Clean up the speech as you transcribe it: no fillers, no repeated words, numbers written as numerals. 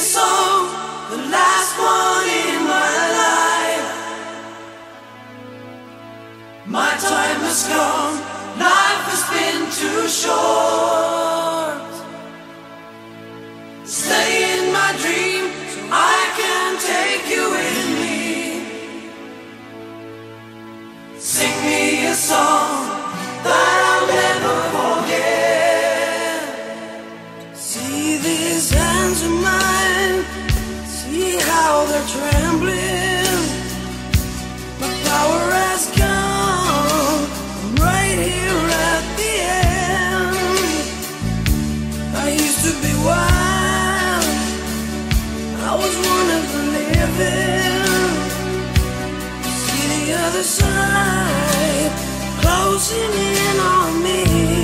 song, the last one in my life. My time has come, life has been too short. Stay in my dream so I can take you with me. Sing me a song that I'll never forget. See these hands of mine, see how they're trembling. My power has gone, I'm right here at the end. I used to be wild, I was one of the living. See the other side closing in on me.